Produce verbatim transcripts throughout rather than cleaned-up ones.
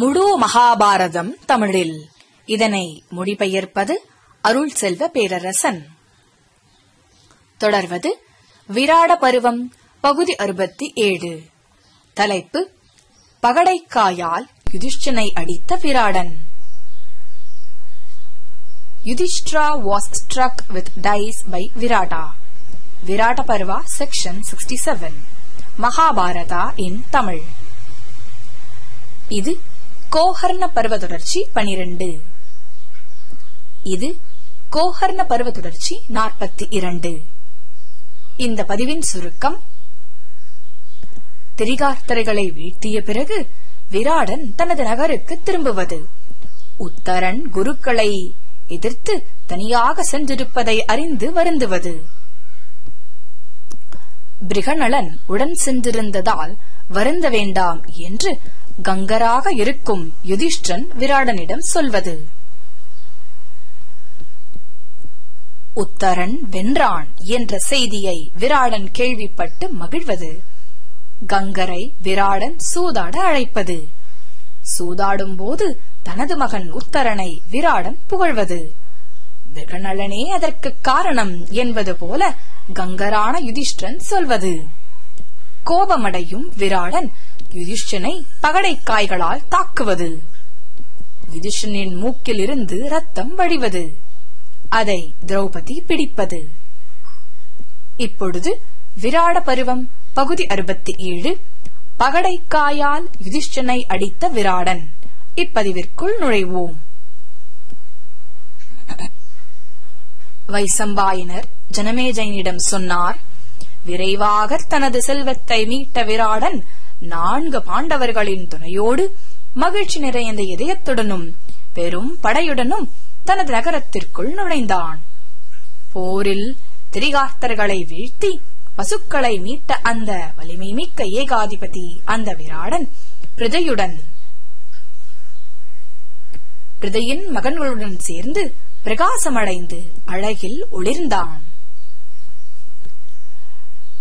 முழு மகாபாரதம் தமிழில். இதனை மொழிபெயர்ப்பது அருள் செல்வ பேரரசன். தொடர்வது விராட பருவம் பகுதி அறுபத்தி ஏழு. தலைப்பு: பகடைக்காயால் யுதிஷ்டனை அடித்த Viratan. Yudhishthira was struck with dice by Virata. Virata Parva, section sixty-seven. Mahabharata in Tamil. இது கோகர்ண பருவ தொடர்ச்சி பனிரண்டு. இது கோகர்ண பருவ தொடர்ச்சி நாற்பத்தி இரண்டு. இந்த பதிவின் சுருக்கம்: திரிகார்த்தரைகளை வீழ்த்திய பிறகு விராடன் தனது நகருக்கு திரும்புவது, உத்தரன் குருக்களை எதிர்த்து தனியாக சென்றிருப்பதை அறிந்து வருந்துவது, பிருகநலன் உடன் சென்றிருந்ததால் வருந்த வேண்டாம் என்று கங்கராக இருக்கும் யுதிஷ்டன் விராடனிடம் சொல்வது, உத்தரன் வென்றான் என்ற செய்தியை விராடன் கேள்விப்பட்டு மகிழ்வது, கங்கரை விராடன் சூதாட அழைப்பது, சூதாடும் போது தனது மகன் உத்தரனை விராடன் புகழ்வது, பிருகநலனே அதற்கு காரணம் என்பது போல கங்கரான யுதிஷ்டன் சொல்வது. கோபமடையும் விராடன் யுதிஷ்டனை பகடை காய்களால் தாக்குவது, யுதிஷ்டனின் மூக்கில் இருந்து ரத்தம் வழிவது, அதை திரௌபதி பிடிப்பது. இப்பொழுது விராட பருவம் பகுதி அறுபத்தி ஏழு, பகடைக்காயால் யுதிஷ்டனை அடித்த விராடன். இப்பதிவிற்குள் நுழைவோம். வைசம்பாயனர் ஜனமேஜயனிடம் சொன்னார்: விரைவாக தனது செல்வத்தை மீட்ட விராடன் நான்கு பாண்டவர்களின் துணையோடு மகிழ்ச்சி நிறைந்த இதயத்துடனும் பெரும் படையுடனும் தனது நகரத்திற்குள் நுழைந்தான். போரில் திரிகார்த்தர்களை வீழ்த்தி பசுக்களை மீட்ட அந்த வலிமை மிக்க ஏகாதிபதி அந்த விராடன் பிரதையுடன் பிரதையின் மகன்களுடன் சேர்ந்து பிரகாசமடைந்து அழகில் ஒளிர்ந்தான்.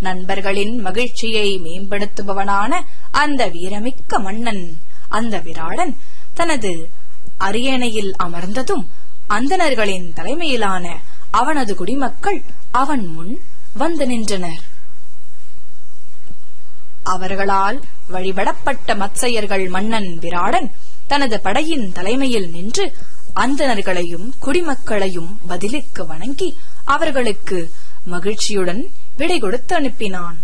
நண்பர்களின் மகிழ்ச்சியை மேம்படுத்துபவனான அந்த வீரமிக்க மன்னன் அந்த விராடன் தனது அரியணையில் அமர்ந்ததும் அந்தணர்களின் தலைமையிலான அவனது குடிமக்கள் அவன் முன் வந்து நின்றனர். அவர்களால் வழிபடப்பட்ட மத்சயர்கள் மன்னன் விராடன் தனது படையின் தலைமையில் நின்று அந்தணர்களையும் குடிமக்களையும் பதிலுக்கு வணங்கி அவர்களுக்கு மகிழ்ச்சியுடன் விடை கொடுத்து அனுப்பினான்.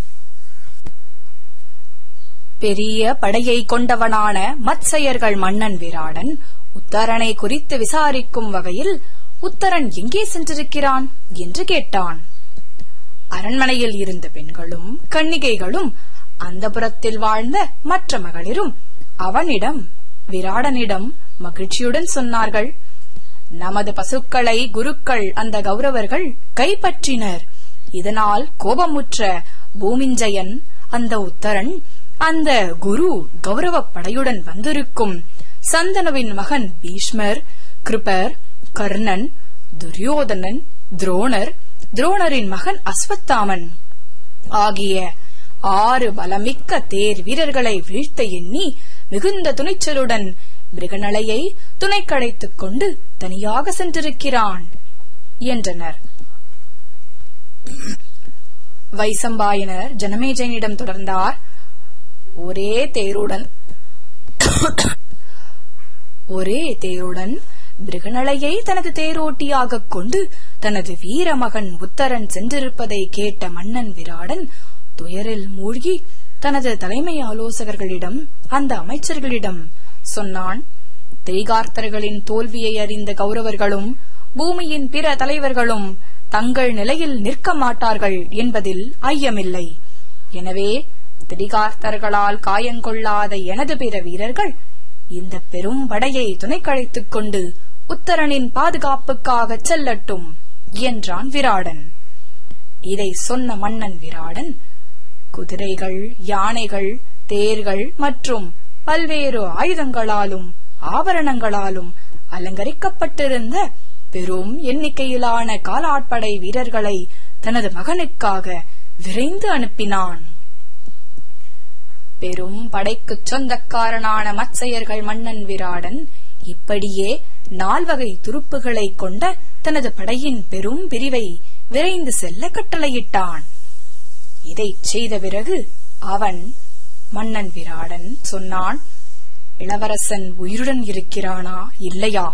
பெரிய படையை கொண்டவனான மத்சயர்கள் மன்னன் விராடன் உத்தரனை குறித்து விசாரிக்கும் வகையில் உத்தரன் எங்கே சென்றிருக்கிறான் என்று கேட்டான். அரண்மனையில் இருந்த பெண்களும் கன்னிகைகளும் அந்தபுரத்தில் வாழ்ந்த மற்ற மகளிரும் அவனிடம் விராடனிடம் மகிழ்ச்சியுடன் சொன்னார்கள்: நமது பசுக்களை குருக்கள் அந்த கௌரவர்கள் கைப்பற்றினர். இதனால் கோபமுற்ற பூமிஞ்சயன் அந்த உத்தரன் அந்த குரு கௌரவ படையுடன் வந்திருக்கும் சந்தனுவின் மகன் பீஷ்மர், கிருபர், கர்ணன், துரியோதனன், துரோணர், துரோணரின் மகன் அஸ்வத்தாமன் ஆகிய ஆறு பலமிக்க தேர் வீரர்களை வீழ்த்த எண்ணி மிகுந்த துணிச்சலுடன் மிருகநலையை துணைக்கடைத்துக் கொண்டு தனியாக சென்றிருக்கிறான் என்றனர். வைசம்பாயனர் ஜனமேஜயனிடம் தொடர்ந்தார்: ஒரே தேருடன் ஒரே தேருடன் மிருகநலையை தனது தேரோட்டியாக கொண்டு தனது வீர மகன் உத்தரன் சென்றிருப்பதை கேட்ட மன்னன் விராடன் துயரில் மூழ்கி தனது தலைமை ஆலோசகர்களிடம் அந்த அமைச்சர்களிடம் சொன்னான். திரிகார்த்தர்களின் தோல்வியை அறிந்த கௌரவர்களும் பூமியின் பிற தலைவர்களும் தங்கள் நிலையில் நிற்க மாட்டார்கள் என்பதில் ஐயமில்லை. எனவே திரிகார்த்தர்களால் காயங்கொள்ளாத எனது பிற வீரர்கள் இந்த பெரும் படையை துணைக்கழைத்துக் கொண்டு உத்தரனின் பாதுகாப்புக்காக செல்லட்டும் என்றான் விராடன். இதை சொன்ன மன்னன் விராடன் குதிரைகள், யானைகள், தேர்கள் மற்றும் பல்வேறு ஆயுதங்களாலும் ஆபரணங்களாலும் அலங்கரிக்கப்பட்டிருந்த பெரும் எண்ணிக்கையிலான காலாட்படை வீரர்களை தனது மகனுக்காக விரைந்து அனுப்பினான். பெரும் படைக்குச் சொந்தக்காரனான மத்சயர்கள் மன்னன் விராடன் இப்படியே நால்வகை துருப்புகளை கொண்ட தனது படையின் பெரும் பிரிவை விரைந்து செல்ல கட்டளையிட்டான். இதைச் செய்த பிறகு அவன் மன்னன் விராடன் சொன்னான், இளவரசன் உயிருடன் இருக்கிறானா இல்லையா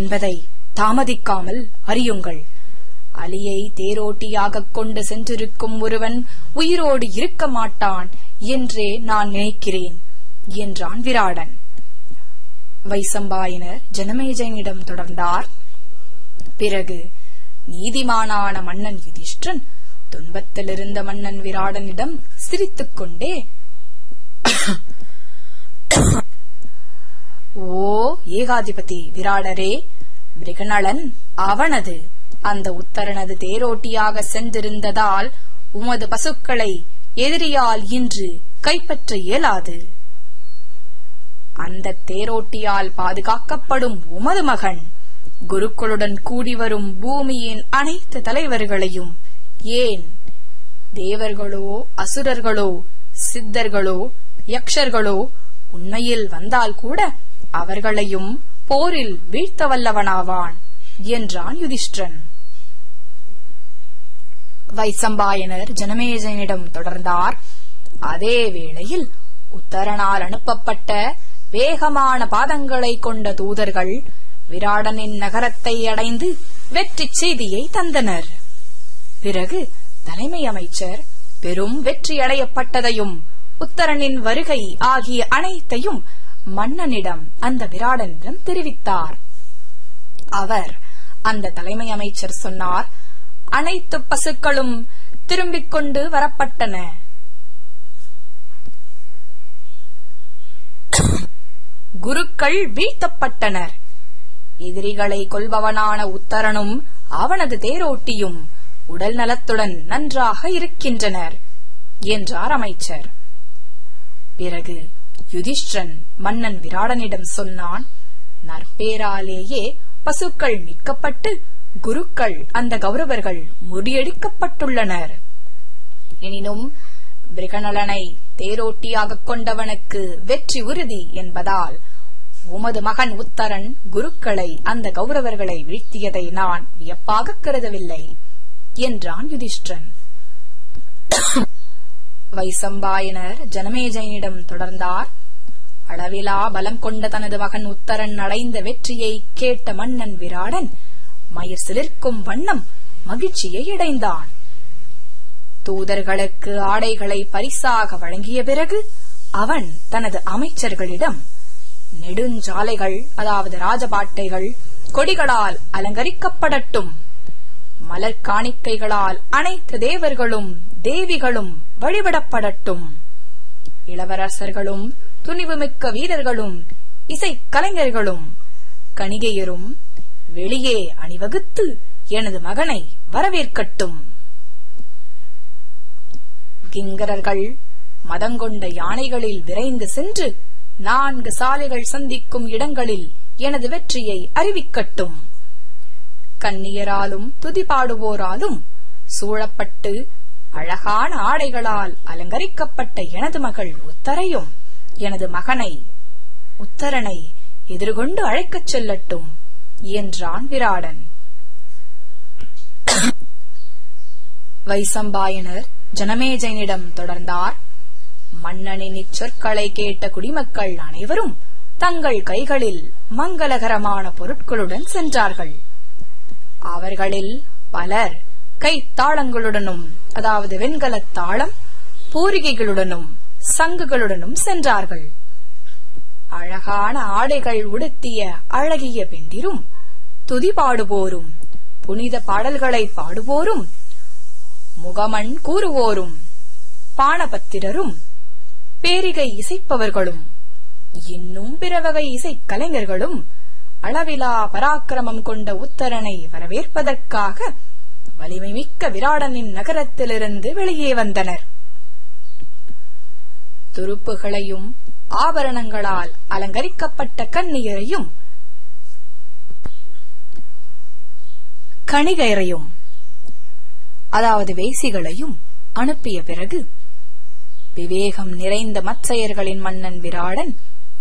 என்பதை தாமதிக்காமல் அறியுங்கள். அலியை தேரோட்டியாகக் கொண்டு சென்றிருக்கும் ஒருவன் உயிரோடு இருக்க மாட்டான் என்றே நான் நினைக்கிறேன் என்றான் விராடன். வைசம்பாயினர் ஜனமேஜனிடம் தொடர்ந்தார். பிறகு நீதிமானான மன்னன் யுதிஷ்டன் துன்பத்திலிருந்த மன்னன் விராடனிடம் சிரித்துக் கொண்டே, ஓ ஏகாதிபதி விராடரே, மிருகநலன் அவனது அந்த உத்தரனது தேரோட்டியாக சென்றிருந்ததால் உமது பசுக்களை எதிரியால் இன்று கைப்பற்ற இயலாது. அந்த தேரோட்டியால் பாதுகாக்கப்படும் உமது மகன் குருக்களுடன் கூடிவரும் பூமியின் அனைத்து தலைவர்களையும், ஏன் தேவர்களோ அசுரர்களோ சித்தர்களோ யக்ஷர்களோ உண்மையில் வந்தால் கூட அவர்களையும் போரில் வீழ்த்த வல்லவனாவான் என்றான் யுதிஷ்டிரன். வைசம்பாயனர் ஜனமேஜனிடம் தொடர்ந்தார். அதே வேளையில் உத்தரனால் அனுப்பப்பட்ட வேகமான பாதங்களை கொண்ட தூதர்கள் விராடனின் நகரத்தை அடைந்து வெற்றி செய்தியை தந்தனர். பிறகு தலைமை அமைச்சர் பெரும் வெற்றியடையப்பட்டதையும் உத்தரனின் வருகை ஆகிய அனைத்தையும் மன்னனிடம் அந்த விராடனிடம் தெரிவித்தார். அவர் அந்த தலைமை அமைச்சர் சொன்னார், அனைத்து பசுக்களும் திரும்பிக் கொண்டு வரப்பட்டன. குருக்கள் வீழ்த்தப்பட்டனர். எதிரிகளை கொள்பவனான உத்தரனும் அவனது தேரோட்டியும் உடல் நலத்துடன் நன்றாக இருக்கின்றனர் என்றார் அமைச்சர். பிறகு யுதிஷ்டிரன் மன்னன் விராடனிடம் சொன்னான், நற்பேராலேயே பசுக்கள் மீட்கப்பட்டு குருக்கள் அந்த கௌரவர்கள் முறியடிக்கப்பட்டுள்ளனர். எனினும் பிருகநலனை தேரோட்டியாகக் கொண்டவனுக்கு வெற்றி உறுதி என்பதால் உமது மகன் உத்தரன் குருக்களை அந்த கௌரவர்களை வீழ்த்தியதை நான் வியப்பாக கருதவில்லை என்றான் யுதிஷ்டிரன். வைசம்பாயனர் ஜனமேஜனிடம் தொடர்ந்தார். அளவிலா பலம் கொண்ட தனது மகன் உத்தரன் அடைந்த வெற்றியை கேட்ட மன்னன் விராடன் மயிர் சிலிர்க்கும் வண்ணம் மகிழ்ச்சியை அடைந்தான். தூதர்களுக்கு ஆடைகளை பரிசாக வழங்கிய பிறகு அவன் தனது அமைச்சர்களிடம், நெடுஞ்சாலைகள் அதாவது ராஜபாட்டைகள் கொடிகளால் அலங்கரிக்கப்படட்டும், மலர் காணிக்கைகளால் அனைத்து தேவர்களும் தேவிகளும் வழிபடப்படட்டும், இளவரசர்களும் துணிவுமிக்க வீரர்களும் இசைக்கலைஞர்களும் கணிகையரும் வெளியே அணிவகுத்து எனது மகனை வரவேற்கட்டும், கிங்கரர்கள் மதங்கொண்ட யானைகளில் விரைந்து சென்று நான்கு சாலைகள் சந்திக்கும் இடங்களில் எனது வெற்றியை அறிவிக்கட்டும், கன்னியராலும் துதிபாடுவோராலும் சூழப்பட்டு அழகான ஆடைகளால் அலங்கரிக்கப்பட்ட எனது மகள் உத்தரையும் எனது மகனை உத்தரனை எதிர்கொண்டு அழைக்கச் செல்லட்டும் என்றான் விராடன். வைசம்பாயனர் ஜனமேஜனிடம் தொடர்ந்தார். மன்னனின் இச்சொற்களை கேட்ட குடிமக்கள் அனைவரும் தங்கள் கைகளில் மங்களகரமான பொருட்களுடன் சென்றார்கள். அவர்களில் பலர் கைத்தாளங்களுடனும் அதாவது வெண்கல தாளம் பூரிகைகளுடனும் சங்குகளுடனும் சென்றார்கள். அழகான ஆடைகள் உடுத்திய அழகிய பெண்டிரும் துதி பாடுவோரும் புனித பாடல்களை பாடுவோரும் முகமண் கூறுவோரும் பானபத்திரரும் பேரிகை இசைப்பவர்களும் இன்னும் பிற வகை இசைக்கலைஞர்களும் அளவிலா பராக்கிரமம் கொண்ட உத்தரனை வரவேற்பதற்காக வலிமை மிக்க விராடனின் நகரத்திலிருந்து வெளியே வந்தனர். துருப்புகளையும் ஆபரணங்களால் அலங்கரிக்கப்பட்ட கன்னியரையும் கணிகையரையும் அதாவது வேசிகளையும் அனுப்பிய பிறகு விவேகம் நிறைந்த மத்சயர்களின் மன்னன் விராடன்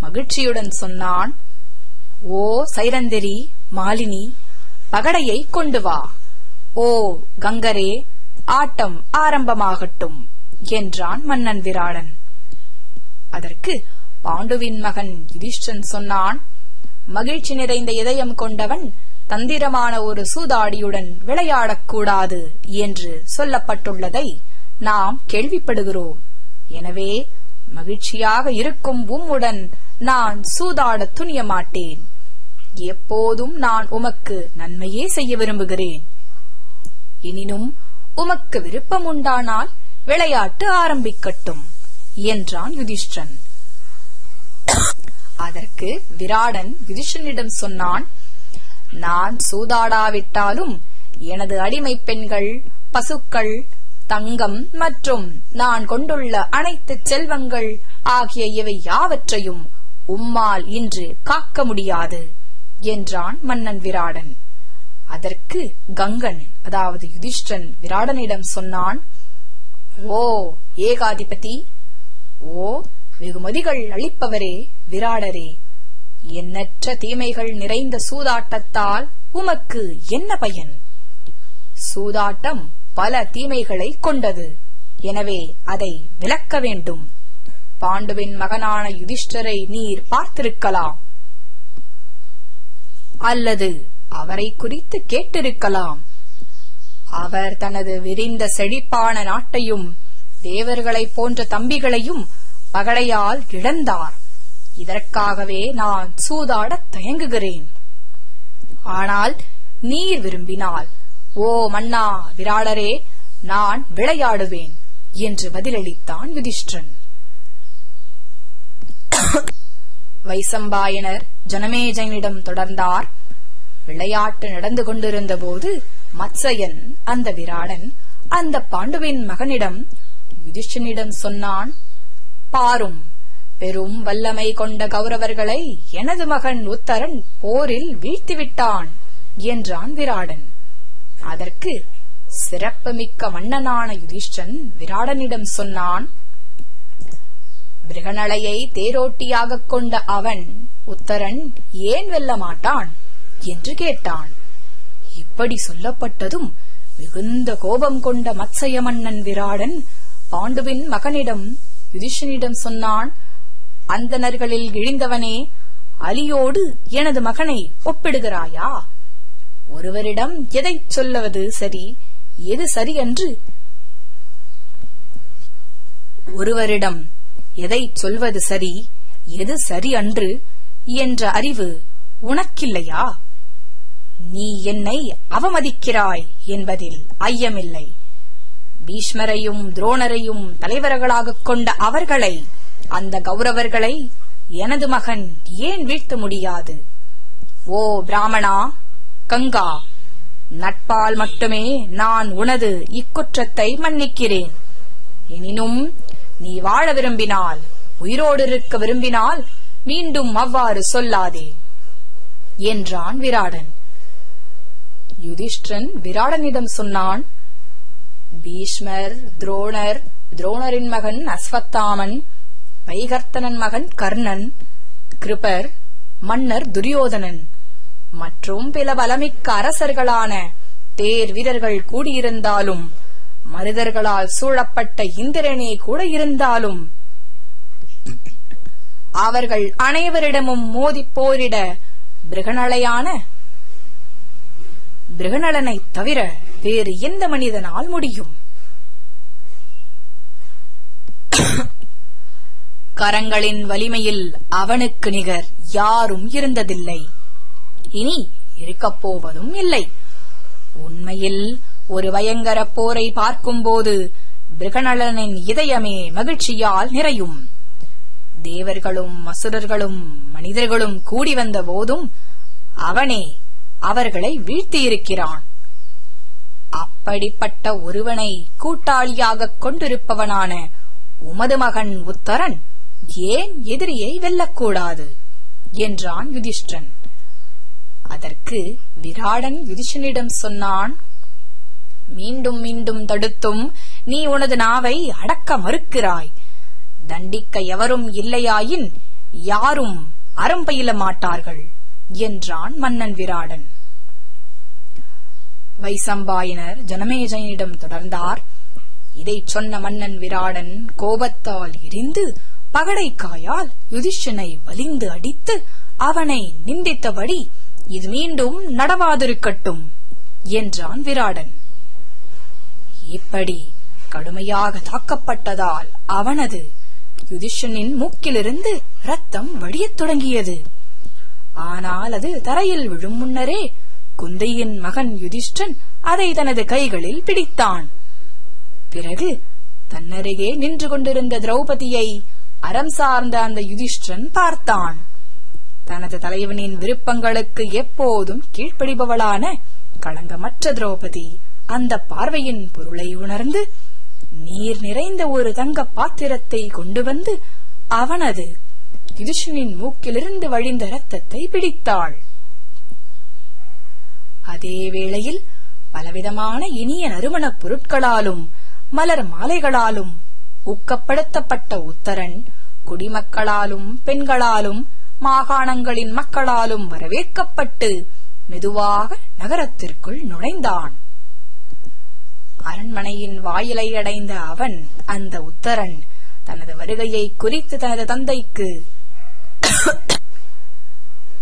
மகிழ்ச்சியுடன் சொன்னான், ஓ சைரந்திரி, மாலினி, பகடையை கொண்டு வா. ஓ கங்கரே, ஆட்டம் ஆரம்பமாகட்டும் என்றான் மன்னன் விராடன். அதற்கு பாண்டுவின் மகன் யுதிஷ்டன் சொன்னான், மகிழ்ச்சி நிறைந்த இதயம் கொண்டவன் தந்திரமான ஒரு சூதாடியுடன் விளையாடக்கூடாது என்று சொல்லப்பட்டுள்ளதை நாம் கேள்விப்படுகிறோம். எனவே மகிழ்ச்சியாக இருக்கும் உம்முடன் நான் சூதாட துணிய மாட்டேன். எப்போதும் நான் உமக்கு நன்மையே செய்ய விரும்புகிறேன். எனினும் உமக்கு விருப்பம் உண்டானால் விளையாட்டு ஆரம்பிக்கட்டும் என்றான் யுதிஷ்டன். அதற்கு விராடன் யுதிஷ்டனிடம் சொன்னான், நான் சூதாடாவிட்டாலும் எனது அடிமை பெண்கள், பசுக்கள், தங்கம் மற்றும் நான் கொண்டுள்ள அனைத்து செல்வங்கள் ஆகிய இவை யாவற்றையும் உம்மால் இன்று காக்க முடியாது என்றான் மன்னன் விராடன். அதற்கு கங்கன், அதாவது யுதிஷ்டன், விராடனிடம் சொன்னான், ஓ ஏகாதிபதி, ஓ வெகுமதிகள் அளிப்பவரே விராடரே, எண்ணற்ற தீமைகள் நிறைந்த சூதாட்டத்தால் உமக்கு என்ன பயன்? சூதாட்டம் பல தீமைகளை கொண்டது. எனவே அதை விலக்க வேண்டும். பாண்டுவின் மகனான யுதிஷ்டரை நீர் பார்த்திருக்கலாம், அல்லது அவரை குறித்து கேட்டிருக்கலாம். அவர் தனது விரிந்த செழிப்பான நாட்டையும் தேவர்களை போன்ற தம்பிகளையும் பகடையால் இழந்தார். இதற்காகவே நான் சூதாடத் தயங்குகிறேன். ஆனால் நீர் விரும்பினால், ஓ மன்னா விராடரே, நான் விளையாடுவேன் என்று பதிலளித்தான் யுதிஷ்டன். வைசம்பாயனர் ஜனமேஜனிடம் தொடர்ந்தார். விளையாட்டு நடந்து கொண்டிருந்த போது மத்சயன், அந்த விராடன், அந்த பாண்டுவின் மகனிடம் யுதிஷ்டனிடம் சொன்னான், பாரும், பெரும் வல்லமை கொண்ட கௌரவர்களை எனது மகன் உத்தரன் போரில் வீழ்த்திவிட்டான் என்றான் விராடன். அதற்கு சிறப்புமிக்க மன்னனான யுதிஷ்டன் விராடனிடம் சொன்னான், பிருகநளையை தேரோட்டியாகக் கொண்ட அவன் உத்தரன் ஏன் வெல்ல மாட்டான் என்று கேட்டான். இப்படி சொல்லப்பட்டதும் மிகுந்த கோபம் கொண்ட மத்சய மன்னன் விராடன் பாண்டுவின் மகனிடம் யுதிஷ்டனிடம் சொன்னான், அந்தணர்களில் இழிந்தவனே, அலியோடு எனது மகனை ஒப்பிடுகிறாயா? ஒருவரிடம் எதை சொல்லுவது சரி, எது சரி என்று ஒருவரிடம் எதை சொல்வது சரி, எது சரி அன்று என்ற அறிவு உனக்கில்லையா? நீ என்னை அவமதிக்கிறாய் என்பதில் ஐயமில்லை. பீஷ்மரையும் துரோணரையும் தலைவர்களாகக் கொண்ட அவர்களை, அந்த கௌரவர்களை எனது மகன் ஏன் வீழ்த்த முடியாது? ஓ பிராமணா, கங்கா, நட்பால் மட்டுமே நான் உனது இக்குற்றத்தை மன்னிக்கிறேன். எனினும் நீ வாழ விரும்பினால், உயிரோடு இருக்க விரும்பினால் மீண்டும் அவ்வாறு சொல்லாதே என்றான் விராடன். யுதிஷ்டன் விராடனிடம் சொன்னான், பீஷ்மர், துரோணர், துரோணரின் மகன் அஸ்வத்தாமன், வைகர்த்தனன் மகன் கர்ணன், கிருபர், மன்னர் துரியோதனன் மற்றும் பிற பலமிக்க அரசர்களான தேர் வீரர்கள் கூடியிருந்தாலும், மனிதர்களால் சூழப்பட்ட இந்திரனே கூட இருந்தாலும், அவர்கள் அனைவரிடமும் மோதி போரிட பிருகநளையான பிருகநளனை தவிர வேறு எந்த மனிதனால் முடியும்? கரங்களின் வலிமையில் அவனுக்கு நிகர் யாரும் இருந்ததில்லை, இனி இருக்கப் போவதும் இல்லை. உண்மையில் ஒரு பயங்கர போரை பார்க்கும்போது பிருகநளனின் இதயமே மகிழ்ச்சியால் நிறையும். தேவர்களும் அசுரர்களும் மனிதர்களும் கூடி வந்த போதும் அவனே அவர்களை வீழ்த்தியிருக்கிறான். அப்படிப்பட்ட ஒருவனை கூட்டாளியாகக் கொண்டிருப்பவனான உமது மகன் உத்தரன் ஏன் எதிரியை வெல்லக்கூடாது என்றான் யுதிஷ்டன். அதற்கு விராடன் யுதிஷ்டனிடம் சொன்னான், மீண்டும் மீண்டும் தடுத்தும் நீ உனது நாவை அடக்க மறுக்கிறாய். தண்டிக்க எவரும் இல்லையாயின் யாரும் அறம்பயில மாட்டார்கள் என்றான் மன்னன் விராடன். வைசம்பாயினர் ஜனமேஜயனிடம் தொடர்ந்தார். இதை சொன்ன மன்னன் விராடன் கோபத்தால் எரிந்து பகடைக்காயால் யுதிஷ்டனை வலிந்து அடித்து அவனை நிந்தித்தபடி இது மீண்டும் நடவாதிருக்கட்டும் என்றான் விராடன். இப்படி கடுமையாக தாக்கப்பட்டதால் அவனது யுதிஷ்டனின் மூக்கிலிருந்து இரத்தம் வடியத் தொடங்கியது. ஆனால் அது தரையில் விழும் முன்னரே குந்தையின் மகன் யுதிஷ்டன் அதை தனது கைகளில் பிடித்தான். பிறகு தன்னருகே நின்று கொண்டிருந்த திரௌபதியை அறம் சார்ந்த அந்த யுதிஷ்டன் பார்த்தான். தனது தலைவனின் விருப்பங்களுக்கு எப்போதும் கீழ்ப்படிபவளான களங்கமற்ற திரௌபதி அந்த பார்வையின் பொருளை உணர்ந்து நீர் நிறைந்த ஒரு தங்க பாத்திரத்தை கொண்டு வந்து அவனது யுதிஷ்டனின் மூக்கிலிருந்து வழிந்த இரத்தத்தை பிடித்தாள். அதே வேளையில் பலவிதமான இனிய நறுமணப் பொருட்களாலும் மலர் மாலைகளாலும் ஊக்கப்படுத்தப்பட்ட உத்தரன் குடிமக்களாலும் பெண்களாலும் மாகாணங்களின் மக்களாலும் வரவேற்கப்பட்டு மெதுவாக நகரத்திற்குள் நுழைந்தான். அரண்மனையின் வாயிலை அடைந்த அவன் அந்த உத்தரன் தனது வருகையை குறித்து தனது தந்தைக்கு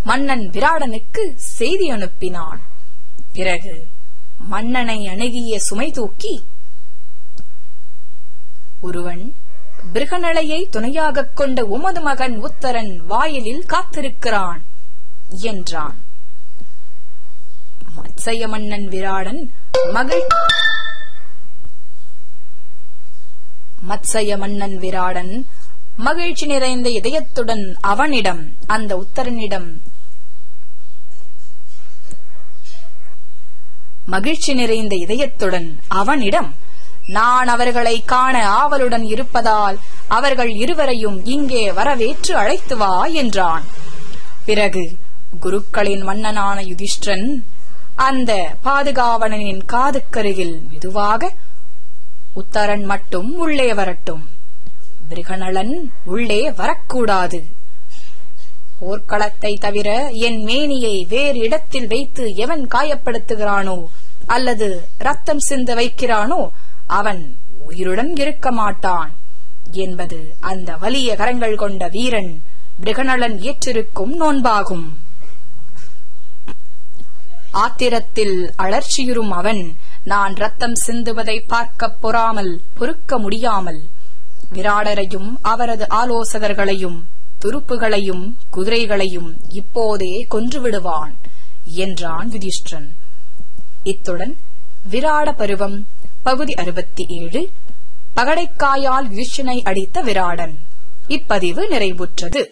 மன்னன் விராடனுக்கு செய்தி அனுப்பினான். பிறகு மன்னனை அணுகிய சுமை தூக்கி ஒருவன் பிருகநளையை துணையாக கொண்ட உமது மகன் உத்தரன் வாயிலில் காத்திருக்கிறான் என்றான். மத்சய மன்னன் விராடன் மகிழ் மத்சய மன்னன் விராடன் மகிழ்ச்சி நிறைந்த இதயத்துடன் அவனிடம் அந்த உத்தரனிடம் மகிழ்ச்சி நிறைந்த இதயத்துடன் அவனிடம் நான் அவர்களை காண ஆவலுடன் இருப்பதால் அவர்கள் இருவரையும் இங்கே வரவேற்று அழைத்து வா என்றான். பிறகு குருக்களின் மன்னனான யுதிஷ்டன் அந்த பாதுகாவலனின் காதுக்கருகில் மெதுவாக உத்தரன் மட்டும் உள்ளே வரட்டும், பிருகநளன் உள்ளே வரக்கூடாது, போர்க்களத்தை தவிர என் மேனியை வேறு இடத்தில் வைத்து எவன் காயப்படுத்துகிறானோ அல்லது ரத்தம் சிந்த வைக்கிறானோ அவன் உயிருடன் இருக்க மாட்டான் என்பது அந்த வலிய கரங்கள் கொண்ட வீரன் பிருகநளன் ஏற்றிருக்கும் நோன்பாகும். ஆத்திரத்தில் அலர்ச்சியுறும் அவன் நான் ரத்தம் சிந்துவதை பார்க்க பொறாமல் பொறுக்க முடியாமல் விராடரையும் அவரது ஆலோசகர்களையும் துருப்புகளையும் குதிரைகளையும் இப்போதே கொன்றுவிடுவான் என்றான் யுதிஷ்டன். இத்துடன் விராட பருவம் பகுதி அறுபத்தி ஏழு பகடைக்காயால் யுதிஷ்டனை அடித்த விராடன் இப்பதிவு நிறைவுற்றது.